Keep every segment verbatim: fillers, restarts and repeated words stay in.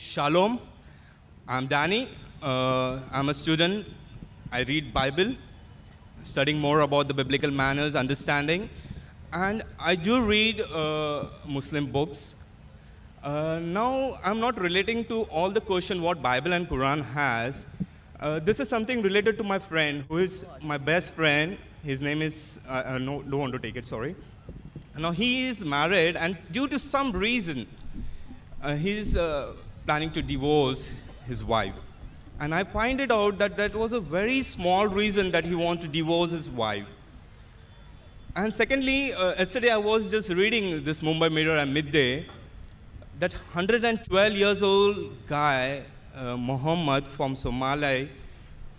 Shalom, I'm Danny, uh, I'm a student, I read Bible, studying more about the biblical manners, understanding, and I do read uh, Muslim books. Uh, now, I'm not relating to all the question what Bible and Quran has. Uh, this is something related to my friend, who is my best friend. His name is, uh, uh, no, don't want to take it, sorry. Now, he is married, and due to some reason, uh, he's uh, planning to divorce his wife. And I find it out that that was a very small reason that he wanted to divorce his wife. And secondly, uh, yesterday I was just reading this Mumbai Mirror at midday, that one hundred twelve years old guy, uh, Muhammad from Somalia,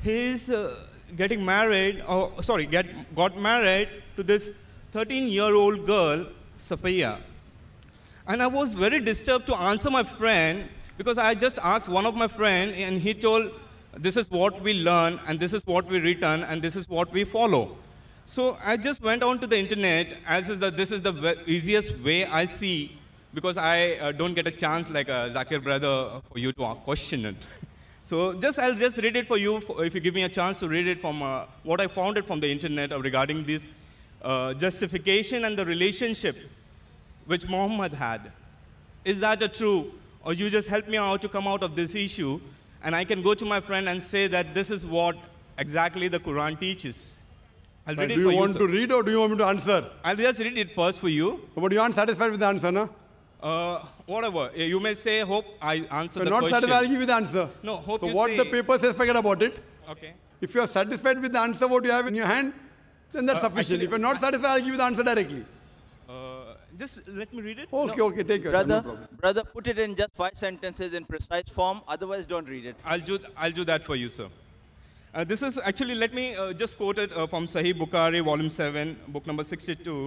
he's uh, getting married, or sorry, get, got married to this thirteen-year-old girl, Safiya. And I was very disturbed to answer my friend, because I just asked one of my friends, and he told, this is what we learn, and this is what we return, and this is what we follow. So I just went on to the internet, as is the, this is the easiest way I see, because I uh, don't get a chance like a Zakir brother for you to question it. So just I'll just read it for you, if you give me a chance to read it from uh, what I found it from the internet regarding this Uh, justification and the relationship which Muhammad had. Is that a true? Or you just help me out to come out of this issue, and I can go to my friend and say that this is what exactly the Quran teaches. I'll read it for you. Do you want to read or do you want me to answer? I'll just read it first for you. But you aren't satisfied with the answer, no? Uh, whatever. You may say, hope I answer the question. You're not satisfied, I'll give you the answer. No, hope you say. So what the paper says, forget about it. Okay. If you're satisfied with the answer, what you have in your hand, then that's uh, sufficient. Actually, if you're not satisfied, I'll give you the answer directly. Uh, just let me read it. Okay, no. okay, take it. Brother, no brother, put it in just five sentences in precise form. Otherwise, don't read it. I'll do, I'll do that for you, sir. Uh, this is actually, let me uh, just quote it uh, from Sahih Bukhari, Volume seven, Book number sixty-two,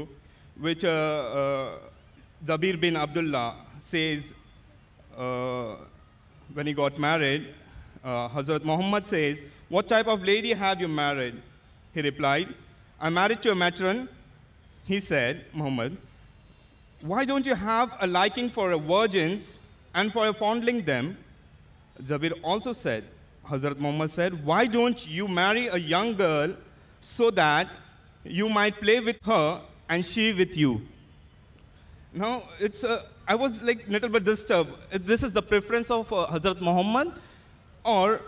which uh, uh, Jabir bin Abdullah says, uh, when he got married, uh, Hazrat Muhammad says, "What type of lady have you married?" He replied, "I'm married to a matron." He said, "Muhammad, why don't you have a liking for virgins and for fondling them?" Jabir also said, Hazrat Muhammad said, "Why don't you marry a young girl so that you might play with her and she with you?" Now, it's, uh, I was like a little bit disturbed. This is the preference of uh, Hazrat Muhammad, or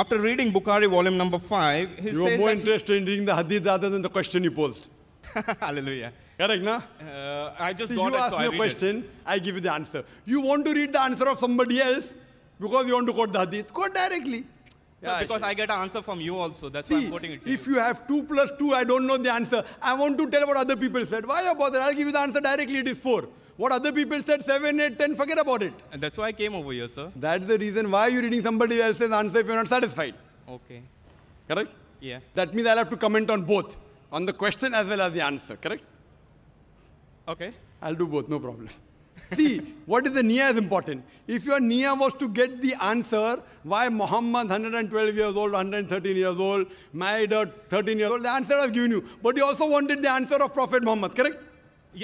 after reading Bukhari volume number five, he you says. You are more interested in reading the hadith rather than the question you posed. Hallelujah. Correct, na? Uh, I just See, got you it, ask so me I a question, it. I give you the answer. You want to read the answer of somebody else because you want to quote the hadith. Quote directly. So yeah, because I, I get an answer from you also. That's See, why I'm quoting it. If you. you have two plus two, I don't know the answer. I want to tell what other people said. Why bother? I'll give you the answer directly. It is four. What other people said, seven, eight, ten, forget about it. And that's why I came over here, sir. That's the reason why you're reading somebody else's answer if you're not satisfied. Okay. Correct? Yeah. That means I'll have to comment on both. On the question as well as the answer, correct? Okay. I'll do both, no problem. See, what is the niyyah is important. If your niyyah was to get the answer, why Muhammad, one hundred twelve years old, one hundred thirteen years old, married or thirteen years old, the answer I've given you. But you also wanted the answer of Prophet Muhammad, correct?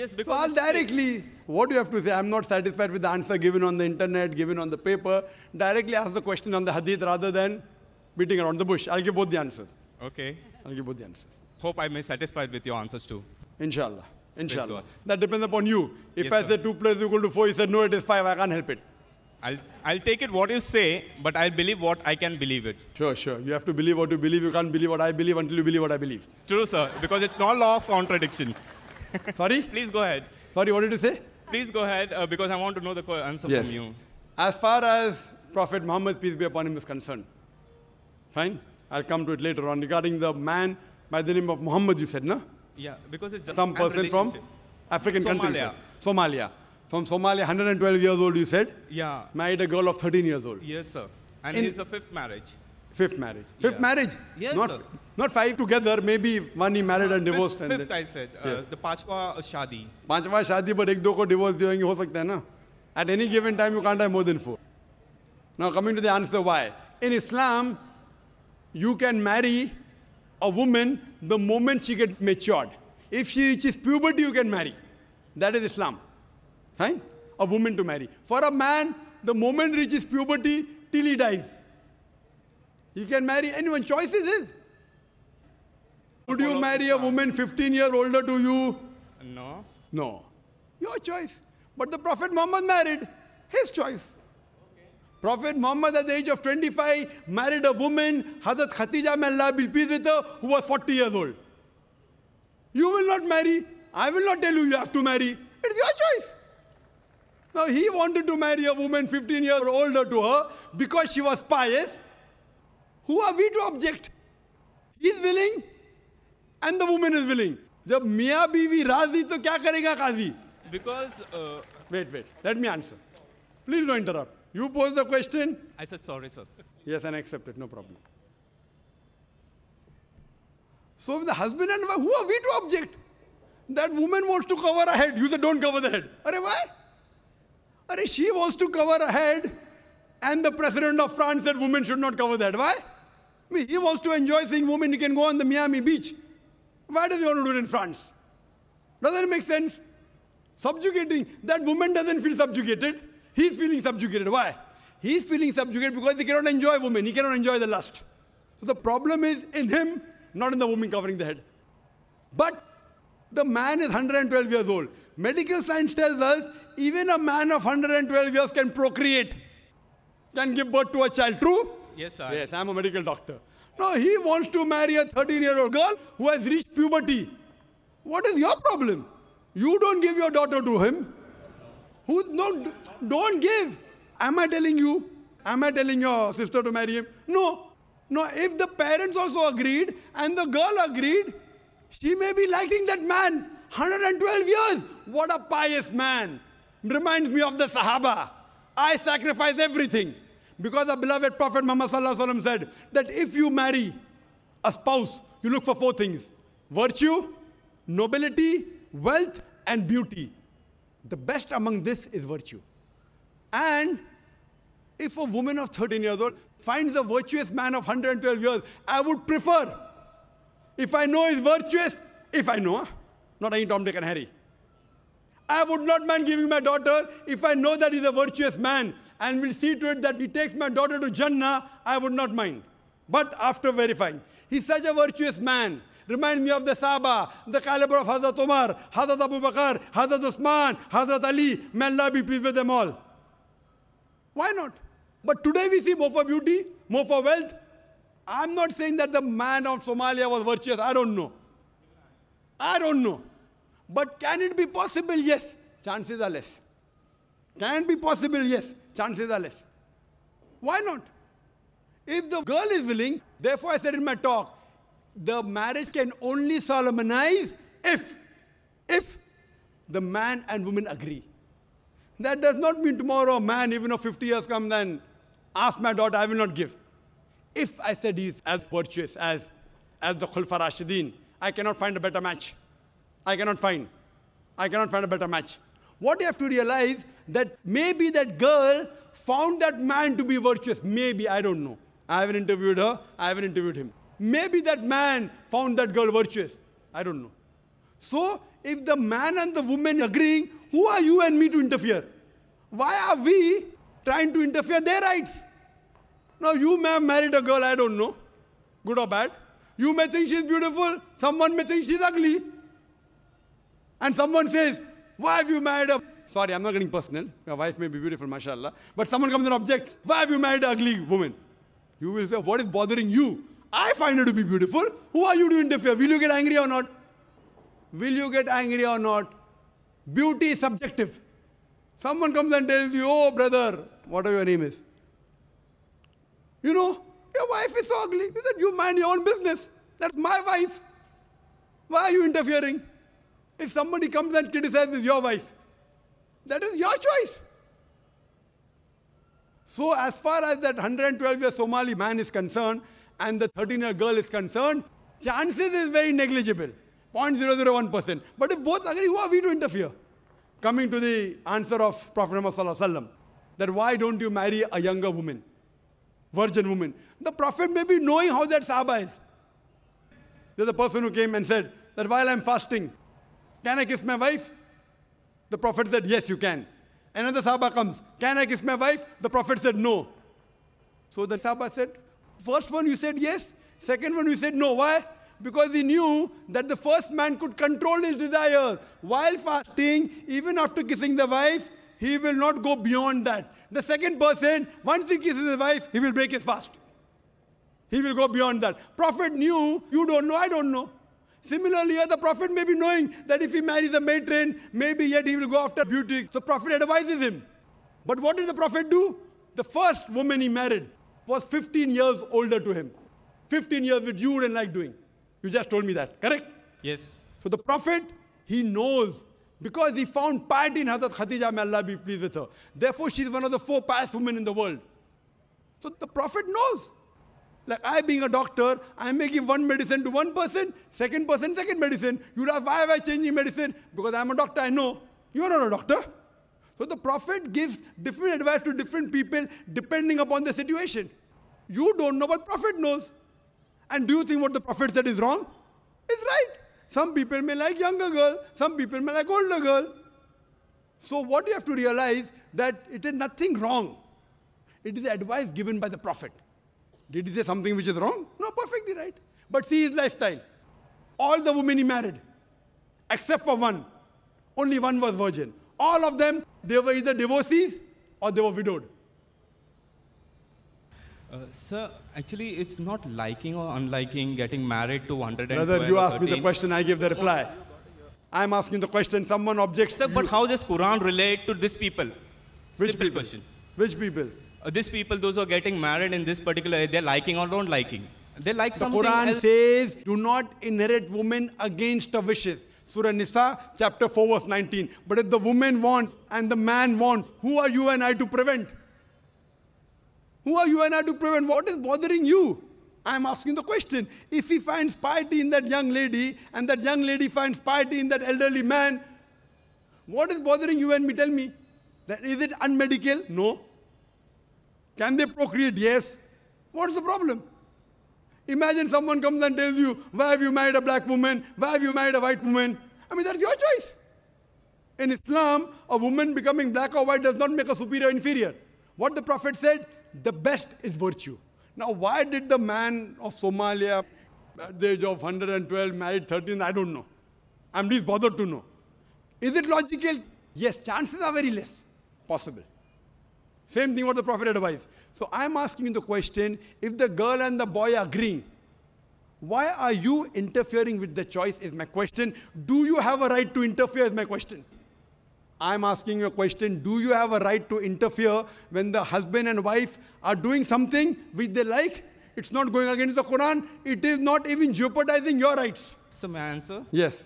Yes, because so directly, what do you have to say? I'm not satisfied with the answer given on the internet, given on the paper. Directly ask the question on the hadith rather than beating around the bush. I'll give both the answers. Okay. I'll give both the answers. Hope I may satisfied with your answers too. Inshallah. Inshallah. That depends upon you. If yes, I say two plus equal to four, you said no, it is five. I can't help it. I'll, I'll take it what you say, but I'll believe what I can believe it. Sure, sure. You have to believe what you believe. You can't believe what I believe until you believe what I believe. True, sir. Because it's no law of contradiction. Sorry? Please go ahead. Sorry, what did you say? Please go ahead, uh, because I want to know the answer yes. from you. As far as Prophet Muhammad, peace be upon him, is concerned. Fine? I'll come to it later on. Regarding the man by the name of Muhammad, you said, no? Yeah, because it's just some person from African country. Somalia. Somalia. From Somalia, one hundred twelve years old, you said? Yeah. Married a girl of thirteen years old. Yes, sir. And it's a fifth marriage. Fifth marriage. Fifth yeah. marriage? Yes, not, sir. Not five together, maybe one he married uh, and divorced. Fifth, and fifth I said. Uh, yes. The Panchwa Shadi. Panchwa Shadi, but ek do ko divorce diya ho sakta hai na. At any given time, you can't have more than four. Now, coming to the answer why. In Islam, you can marry a woman the moment she gets matured. If she reaches puberty, you can marry. That is Islam. Fine? A woman to marry. For a man, the moment he reaches puberty till he dies. He can marry anyone. Choice is his. Would you marry a woman fifteen years older to you? No. No. Your choice. But the Prophet Muhammad married. His choice. Okay. Prophet Muhammad at the age of twenty-five married a woman, Hazrat Khadija, may Allah be pleased with her, who was forty years old. You will not marry. I will not tell you you have to marry. It's your choice. Now he wanted to marry a woman fifteen years older to her because she was pious. Who are we to object? He is willing and the woman is willing. Jab Mia Biwi Razi, to kya karega Qazi? Because... Uh, wait, wait. Let me answer. Please don't interrupt. You pose the question. I said sorry, sir. Yes, and I accept it. No problem. So the husband and wife, who are we to object? That woman wants to cover her head. You said don't cover the head. Arey, why? Arey, she wants to cover her head and the president of France said women should not cover the head. Why? I mean, he wants to enjoy seeing women. He can go on the Miami beach. Why does he want to do it in France? Doesn't it make sense? Subjugating. That woman doesn't feel subjugated. He's feeling subjugated. Why? He's feeling subjugated because he cannot enjoy women. He cannot enjoy the lust. So the problem is in him, not in the woman covering the head. But the man is one hundred twelve years old. Medical science tells us even a man of one hundred twelve years can procreate, can give birth to a child. True? Yes, sir. Yes, I'm a medical doctor. No, he wants to marry a thirteen-year-old girl who has reached puberty. What is your problem? You don't give your daughter to him. Who, no, don't give. Am I telling you? Am I telling your sister to marry him? No. No, if the parents also agreed and the girl agreed, she may be liking that man. one hundred twelve years. What a pious man. Reminds me of the Sahaba. I sacrifice everything. Because the beloved Prophet Muhammad Sallallahu Alaihi Wasallam said that if you marry a spouse, you look for four things. Virtue, nobility, wealth, and beauty. The best among this is virtue. And if a woman of thirteen years old finds a virtuous man of one hundred twelve years, I would prefer, if I know he's virtuous, if I know, not any Tom, Dick and Harry. I would not mind giving my daughter, if I know that he's a virtuous man, and will see to it that he takes my daughter to Jannah, I would not mind. But after verifying, he's such a virtuous man. Remind me of the Sahaba, the caliber of Hazrat Omar, Hazrat Abu Bakar, Hazrat Usman, Hazrat Ali. May Allah be pleased with them all. Why not? But today we see more for beauty, more for wealth. I'm not saying that the man of Somalia was virtuous. I don't know. I don't know. But can it be possible? Yes. Chances are less. Can it be possible? Yes. Chances are less. Why not? If the girl is willing, therefore I said in my talk, the marriage can only solemnize if, if the man and woman agree. That does not mean tomorrow a man, even if fifty years comes and asks my daughter, I will not give. If I said he is as virtuous as, as the Khulfa Rashideen, I cannot find a better match. I cannot find. I cannot find a better match. What you have to realize that maybe that girl found that man to be virtuous. Maybe, I don't know. I haven't interviewed her. I haven't interviewed him. Maybe that man found that girl virtuous. I don't know. So, if the man and the woman agreeing, who are you and me to interfere? Why are we trying to interfere their rights? Now, you may have married a girl, I don't know, good or bad. You may think she's beautiful. Someone may think she's ugly. And someone says, why have you married a... Sorry, I'm not getting personal. Your wife may be beautiful, mashallah. But someone comes and objects. Why have you married an ugly woman? You will say, what is bothering you? I find her to be beautiful. Who are you to interfere? Will you get angry or not? Will you get angry or not? Beauty is subjective. Someone comes and tells you, oh, brother, whatever your name is. You know, your wife is so ugly. You said, you mind your own business. That's my wife. Why are you interfering? If somebody comes and criticizes your wife, that is your choice. So as far as that one hundred twelve-year Somali man is concerned and the thirteen-year girl is concerned, chances is very negligible, zero point zero zero one percent. But if both agree, who are we to interfere? Coming to the answer of Prophet Muhammad Sallallahu Alaihi Wasallam, that why don't you marry a younger woman, virgin woman? The Prophet may be knowing how that Sahaba is. There's a person who came and said that while I'm fasting, can I kiss my wife? The Prophet said, yes, you can. Another Sahaba comes. Can I kiss my wife? The Prophet said no. So the Sahaba said, first one you said yes, second one you said no. Why? Because he knew that the first man could control his desire. While fasting, even after kissing the wife, he will not go beyond that. The second person, once he kisses his wife, he will break his fast. He will go beyond that. Prophet knew, you don't know, I don't know. Similarly, here the Prophet may be knowing that if he marries a matron, maybe yet he will go after beauty. So Prophet advises him. But what did the Prophet do? The first woman he married was fifteen years older to him. fifteen years which you wouldn't like doing. You just told me that, correct? Yes. So the Prophet, he knows, because he found piety in Hazrat Khadija, may Allah be pleased with her. Therefore, she's one of the four pious women in the world. So the Prophet knows. Like I being a doctor, I may give one medicine to one person, second person, second medicine. You'll ask, why am I changing medicine? Because I'm a doctor, I know. You're not a doctor. So the Prophet gives different advice to different people depending upon the situation. You don't know, but Prophet knows. And do you think what the Prophet said is wrong? It's right. Some people may like younger girl, some people may like older girl. So what you have to realize that it is nothing wrong. It is advice given by the Prophet. Did he say something which is wrong? No, perfectly right. But see his lifestyle. All the women he married, except for one. Only one was virgin. All of them, they were either divorcees or they were widowed. Uh, sir, actually, it's not liking or unliking getting married to one hundred twelve. Brother, you asked me the question, I gave the reply. I'm asking the question, someone objects. Sir, but how does Quran relate to this people? Which Simple people? Question. Which people? Uh, these people, those who are getting married in this particular, they're liking or don't liking. They like the something Quran else. Says, do not inherit women against her wishes. Surah Nisa, chapter four, verse nineteen. But if the woman wants and the man wants, who are you and I to prevent? Who are you and I to prevent? What is bothering you? I'm asking the question. If he finds piety in that young lady and that young lady finds piety in that elderly man, what is bothering you and me? Tell me. That is it unmedical? No. Can they procreate? Yes. What's the problem? Imagine someone comes and tells you, why have you married a black woman? Why have you married a white woman? I mean, that's your choice. In Islam, a woman becoming black or white does not make her superior or inferior. What the Prophet said, the best is virtue. Now, why did the man of Somalia at the age of one hundred twelve married thirteen? I don't know. I'm least bothered to know. Is it logical? Yes, chances are very less possible. Same thing what the Prophet advised. So I'm asking you the question, if the girl and the boy are agreeing, why are you interfering with the choice is my question. Do you have a right to interfere is my question. I'm asking you a question, do you have a right to interfere when the husband and wife are doing something which they like? It's not going against the Quran. It is not even jeopardizing your rights. So may I answer? Yes.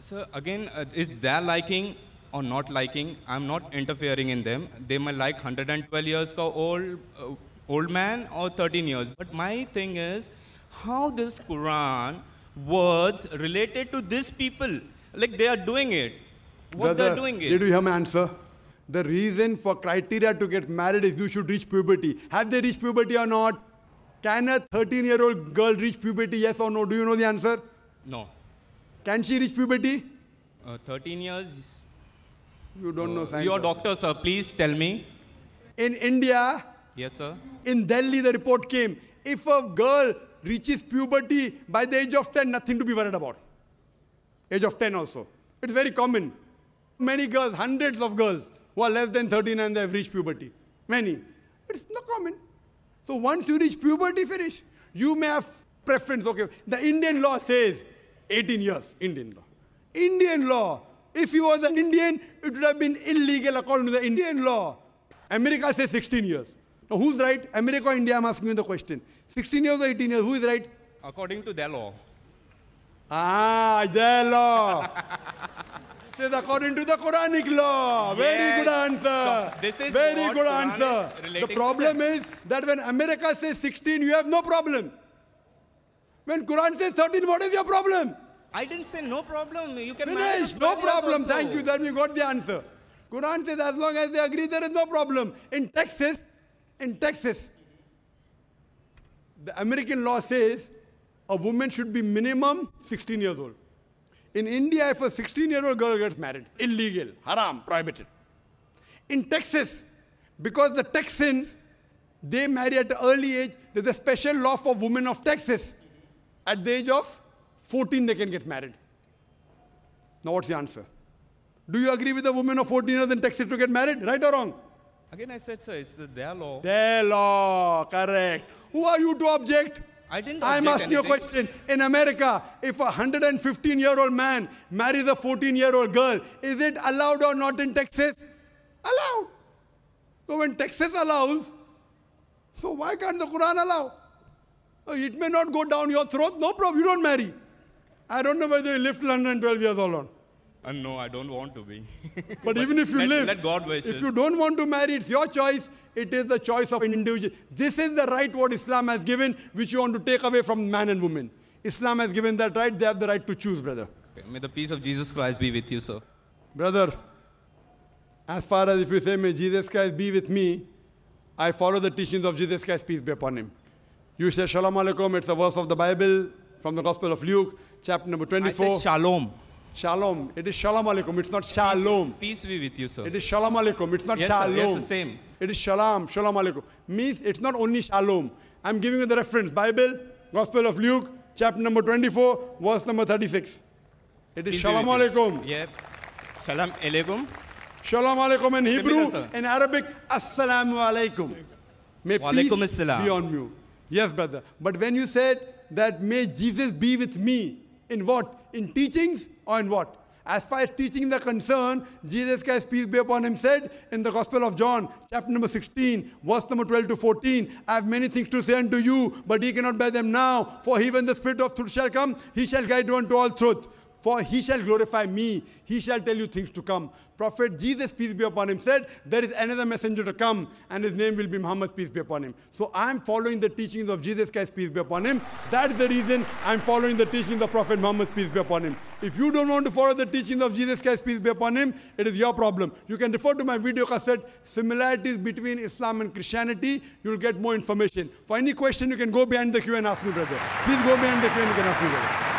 Sir, again, uh, is their liking or not liking, I'm not interfering in them. They might like one hundred twelve years old, uh, old man or thirteen years. But my thing is, how this Quran words related to these people? Like they are doing it. What Brother, they're doing is. Did you hear my answer? The reason for criteria to get married is you should reach puberty. Have they reached puberty or not? Can a thirteen-year-old girl reach puberty, yes or no? Do you know the answer? No. Can she reach puberty? Uh, thirteen years? You don't uh, know science. Your doctor, sir, please tell me. In India, yes, sir. In Delhi, the report came. If a girl reaches puberty by the age of ten, nothing to be worried about. Age of ten also. It's very common. Many girls, hundreds of girls, who are less than thirteen and they have reached puberty. Many. It's not common. So once you reach puberty, finish. You may have preference. Okay. The Indian law says eighteen years. Indian law. Indian law. If he was an Indian, it would have been illegal according to the Indian law. America says sixteen years. Now who's right? America or India? I'm asking you the question. sixteen years or eighteen years? Who is right? According to their law. Ah, their law. This is according to the Quranic law. Very yes. good answer. So this is Very good Quran answer. The problem is that when America says sixteen, you have no problem. When Quran says thirteen, what is your problem? I didn't say no problem. You can Finish. No problem. Thank you. Then you got the answer. Quran says as long as they agree, there is no problem. In Texas, in Texas, the American law says a woman should be minimum sixteen years old. In India, if a sixteen-year-old girl gets married, illegal, haram, prohibited. in Texas, because the Texans, they marry at an early age. There's a special law for women of Texas. At the age of fourteen, they can get married. Now, what's the answer? Do you agree with a woman of fourteen years in Texas to get married? Right or wrong? Again, I said, sir, it's the, their law. Their law, correct. Who are you to object? I didn't object I'm asking you a question. In America, if a one hundred fifteen-year-old man marries a fourteen-year-old girl, is it allowed or not in Texas? Allowed. So when Texas allows, so why can't the Quran allow? It may not go down your throat. No problem. You don't marry. I don't know whether you live till one hundred twelve years old or not. No, I don't want to be. but, but even if you let, live, let God wish if it. You don't want to marry, it's your choice. It is the choice of an individual. This is the right what Islam has given, which you want to take away from man and woman. Islam has given that right. They have the right to choose, brother. May the peace of Jesus Christ be with you, sir. Brother, as far as if you say, may Jesus Christ be with me, I follow the teachings of Jesus Christ, peace be upon him. You say, Shalom Alaikum, it's a verse of the Bible from the Gospel of Luke, chapter number twenty-four. I say Shalom. Shalom. It is Shalom Alaikum. It's not Shalom. Peace, peace be with you, sir. It is Shalom Alaikum. It's not yes, Shalom. Sir, yes, the same. It is Shalom. Shalom Alaikum. Means it's not only Shalom. I'm giving you the reference. Bible, Gospel of Luke, chapter number twenty-four, verse number thirty-six. It is peace Shalom Alaikum. Yep. Shalom Alaikum. Shalom Alaikum in Hebrew, in Arabic, Assalamu Alaikum. May Walaikum peace assalam. Be on you. Yes, brother. But when you said that may Jesus be with me, in what? In teachings or in what? As far as teaching the concern, Jesus Christ, peace be upon him, said in the Gospel of John, chapter number sixteen, verse number twelve to fourteen, I have many things to say unto you, but ye cannot bear them now. For he, when the Spirit of truth shall come, he shall guide you unto all truth. For he shall glorify me. He shall tell you things to come. Prophet Jesus, peace be upon him, said, there is another messenger to come, and his name will be Muhammad, peace be upon him. So I am following the teachings of Jesus Christ, peace be upon him. That is the reason I am following the teachings of Prophet Muhammad, peace be upon him. If you don't want to follow the teachings of Jesus Christ, peace be upon him, it is your problem. You can refer to my video cassette, Similarities Between Islam and Christianity. You will get more information. For any question, you can go behind the queue and ask me, brother. Please go behind the queue and you can ask me, brother.